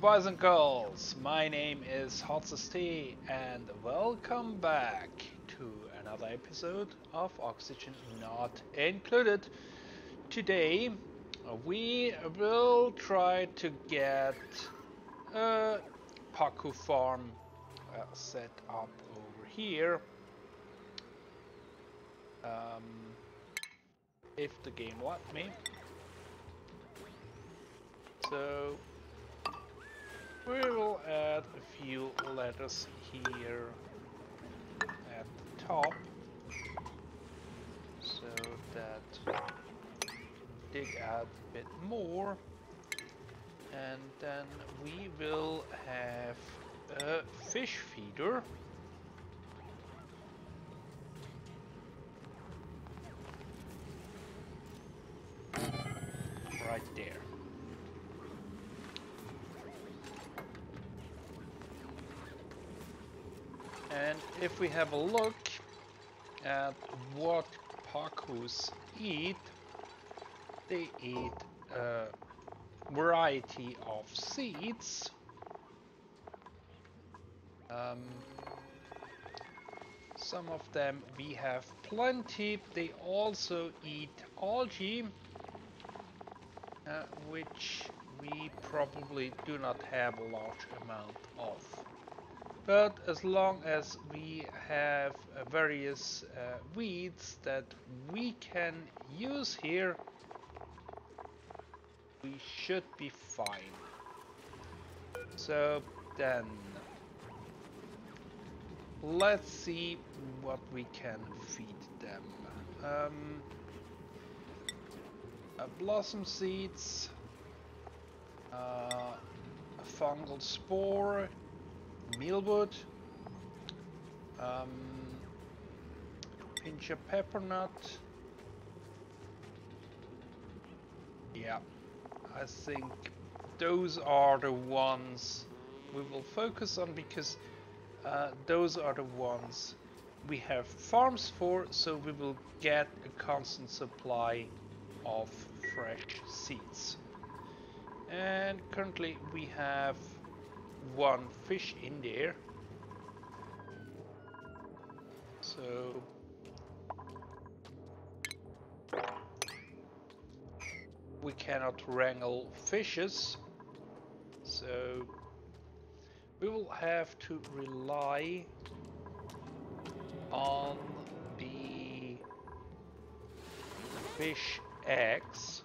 boys and girls, my name is Hotzstee and welcome back to another episode of Oxygen Not Included. Today we will try to get a Paku farm set up over here. If the game let me. So we will add a few letters here at the top so that dig out a bit more, and then we will have a fish feeder. If we have a look at what Pakus eat, they eat a variety of seeds. Some of them we have plenty. They also eat algae, which we probably do not have a large amount of. But as long as we have various weeds that we can use here, we should be fine. So then, let's see what we can feed them. Blossom seeds, fungal spore, Mealwood, pinch of peppernut. Yeah, I think those are the ones we will focus on, because those are the ones we have farms for, so we will get a constant supply of fresh seeds. And currently we have one fish in there, so we cannot wrangle fishes, so we will have to rely on the fish eggs,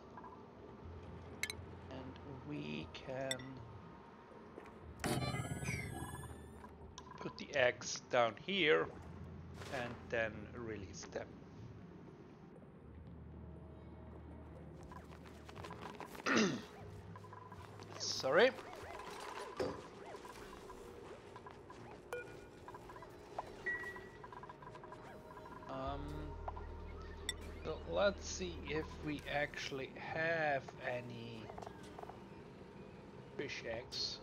and we can put the eggs down here and then release them. Sorry. So let's see if we actually have any fish eggs.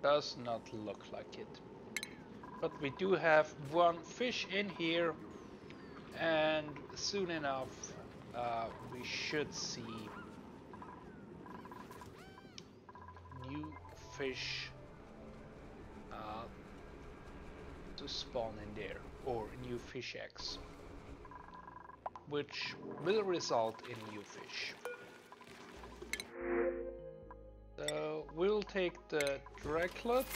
Does not look like it, but we do have one fish in here, and soon enough we should see new fish to spawn in there, or new fish eggs, which will result in new fish. So we'll take the Drakelet,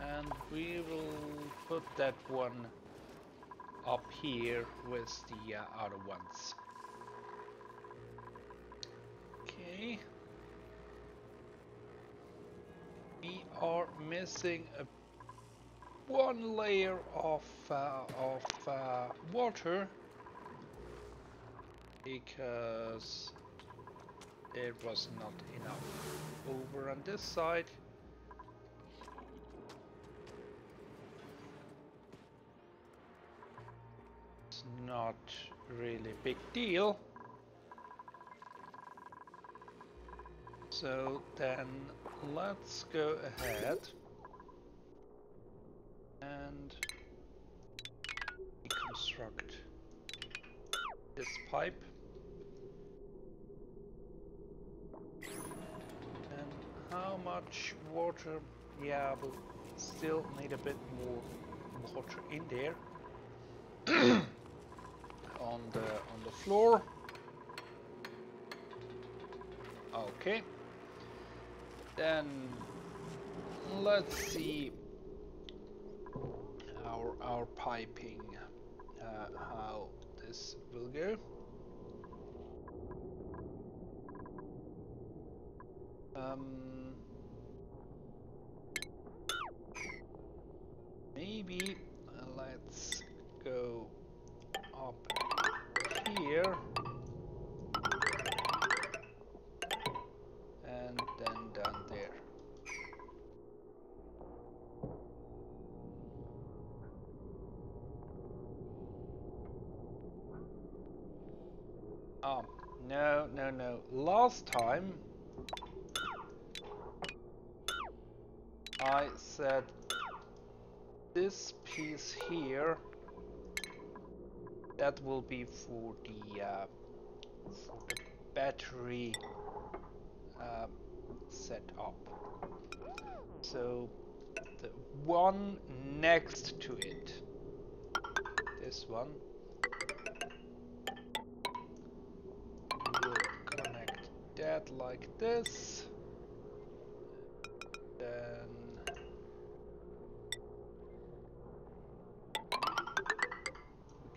and we will put that one up here with the other ones. Okay. We are missing one layer of water, because it was not enough over on this side. It's not really a big deal. So then let's go ahead and reconstruct this pipe. And how much water? Yeah, we'll still need a bit more water in there on the floor. Okay. Then let's see our piping, how this will go. Maybe let's go up here. No, last time I said this piece here, that will be for the battery setup. So the one next to it, this one, that like this, then we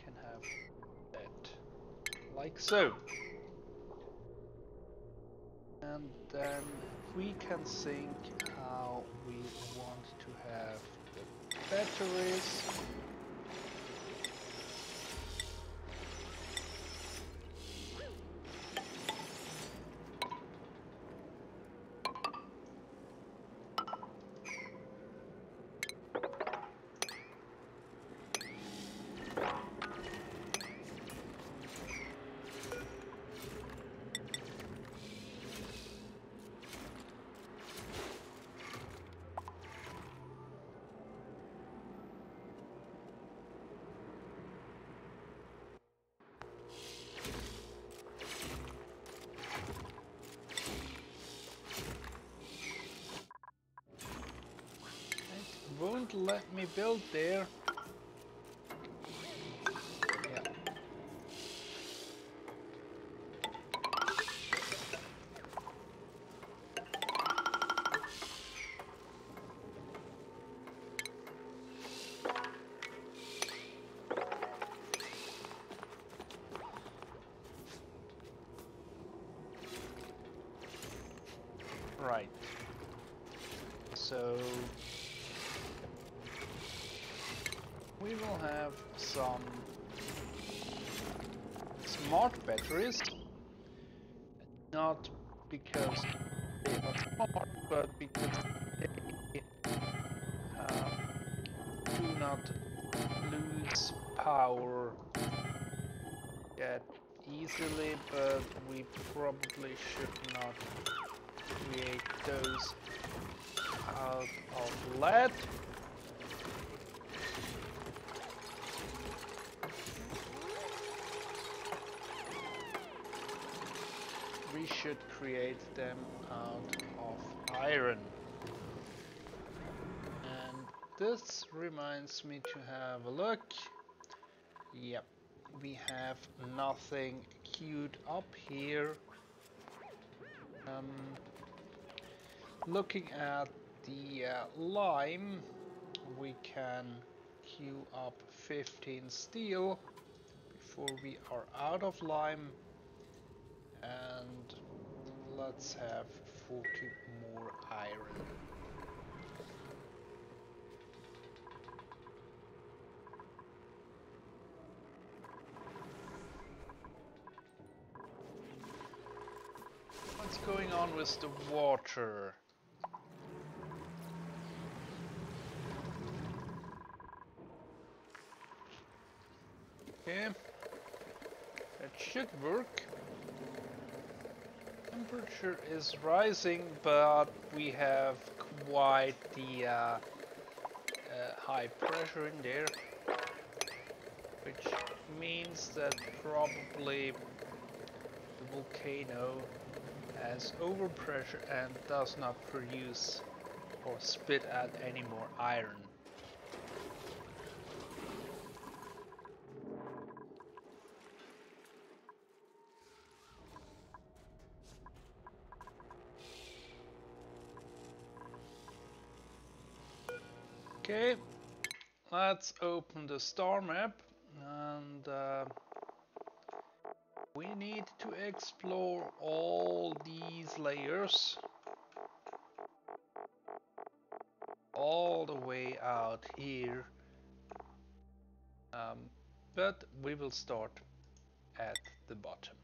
can have that like so, and then we can think how we want to have the batteries. Won't let me build there. Yeah. Right. So we will have some smart batteries, not because they are smart, but because they do not lose power that easily, but we probably should not create those out of lead. We should create them out of iron. And this reminds me to have a look. Yep, we have nothing queued up here. Looking at the lime, we can queue up 15 steel before we are out of lime. And let's have 40 more iron. What's going on with the water? Okay, that should work. temperature is rising, but we have quite the high pressure in there, which means that probably the volcano has overpressure and does not produce or spit out any more iron. Okay, let's open the star map, and we need to explore all these layers all the way out here, but we will start at the bottom.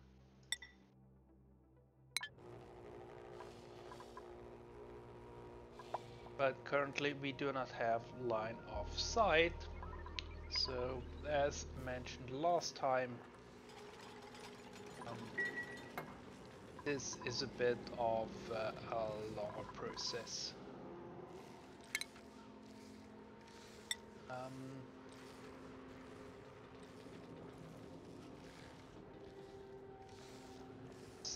But currently we do not have line of sight, so as mentioned last time, this is a bit of a longer process. I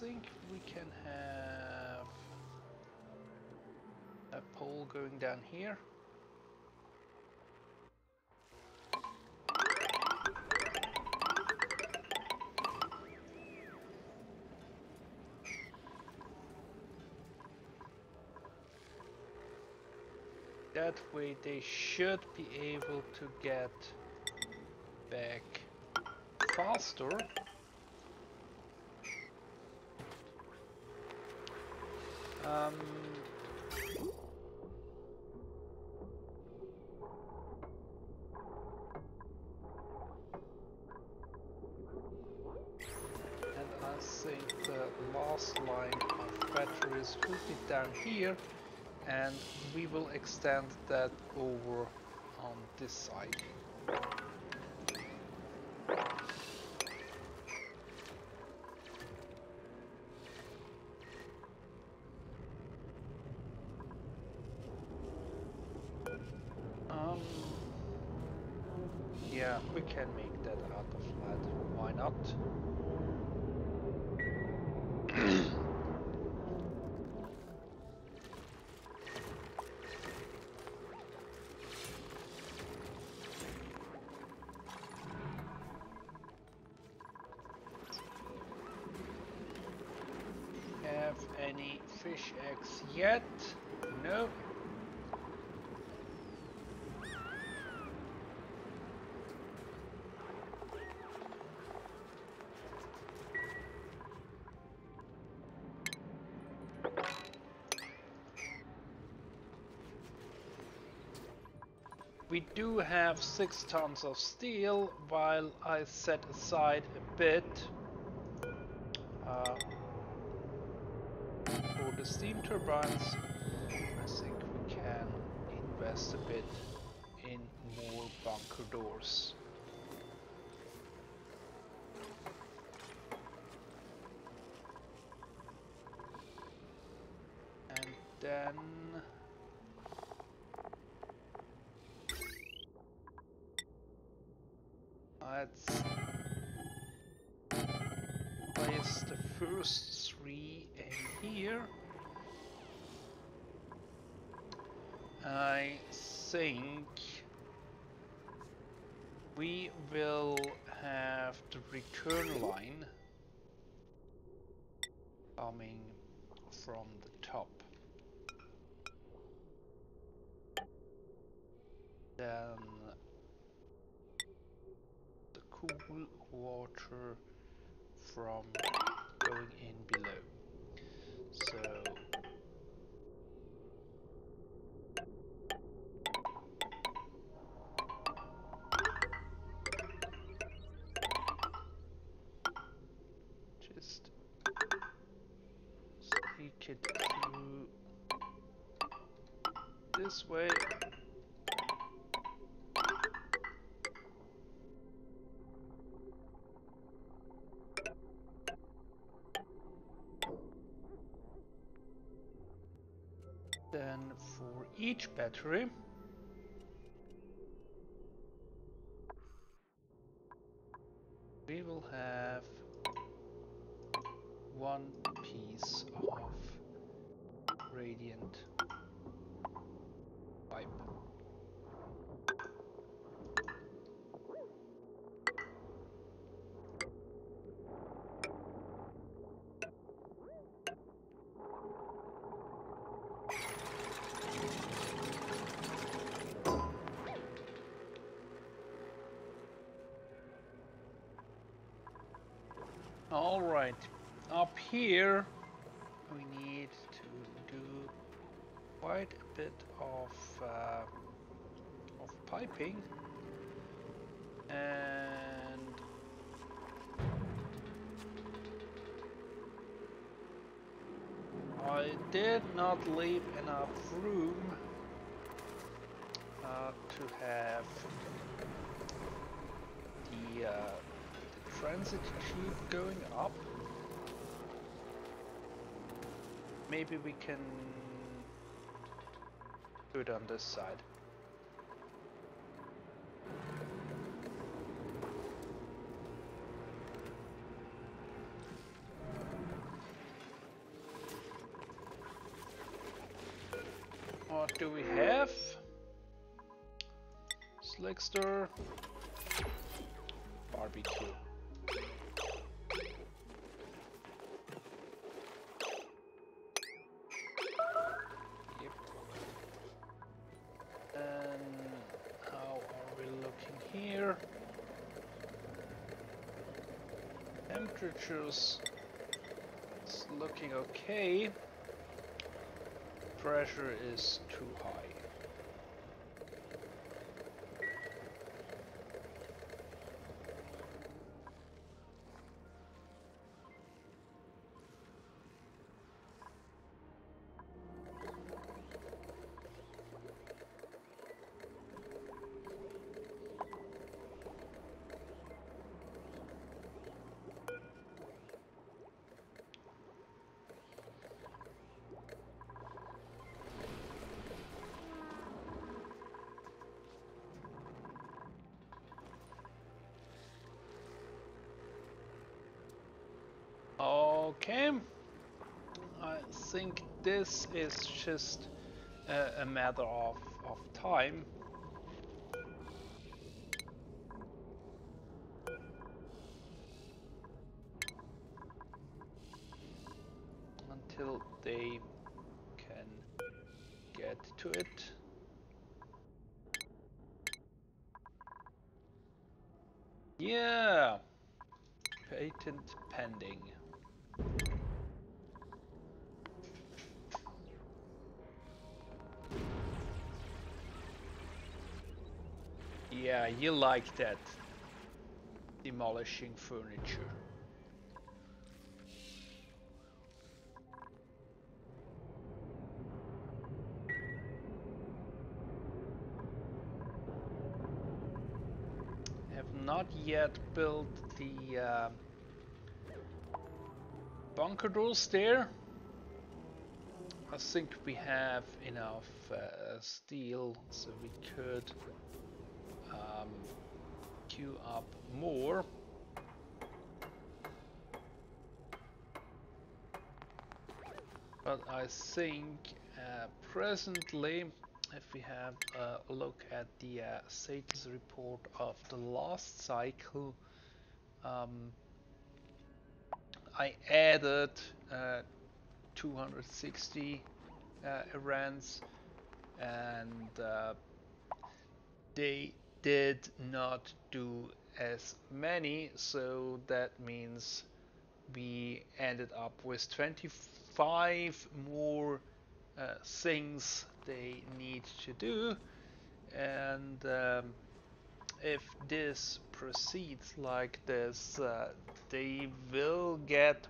think we can have a pole going down here. That way they should be able to get back faster. And I think the last line of batteries will be down here, and we will extend that over on this side. Yeah, we can make that out of lead. Why not? Fish eggs yet? No. We do have 6 tons of steel, while I set aside a bit steam turbines. I think we can invest a bit in more bunker doors. And then let's place the first 3 in here. I think we will have the return line coming from the top. Then the cool water from going in below. So this way, Then for each battery, we will have one piece of radiant pipe. All right, up here we need to do quite a bit of piping, and I did not leave enough room to have the transit tube going up. Maybe we can do it on this side. What do we have? Slickster, barbecue. Temperatures is looking okay. Pressure is too high. Okay, I think this is just a matter of time. Until they can get to it. Yeah, patent pending. Yeah, you like that, demolishing furniture. Have not yet built the bunker doors there. I think we have enough steel, so we could queue up more. But I think presently, if we have a look at the status report of the last cycle, I added 260 errands, and they did not do as many, so that means we ended up with 25 more things they need to do. And if this proceeds like this, they will get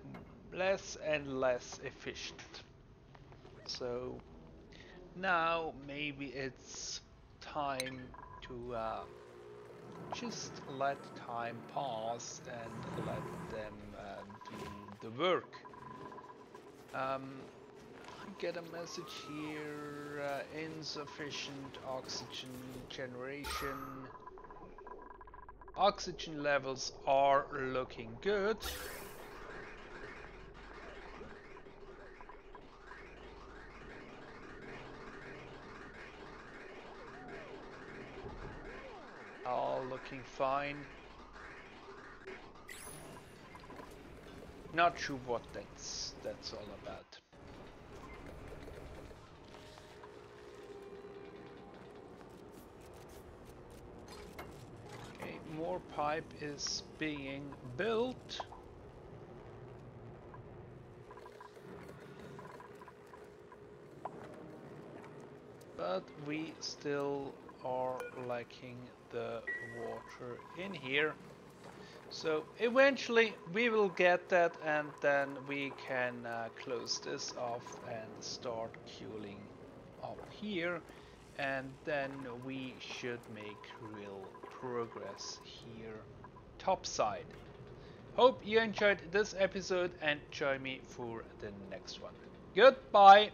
less and less efficient. So now maybe it's time to just let time pass and let them do the work. get a message here, insufficient oxygen generation. Oxygen levels are looking good. All looking fine. Not sure what that's all about. Okay, more pipe is being built. But we still are lacking the water in here. So eventually we will get that, and then we can close this off and start queuing up here, and then we should make real progress here topside. Hope you enjoyed this episode and join me for the next one. Goodbye!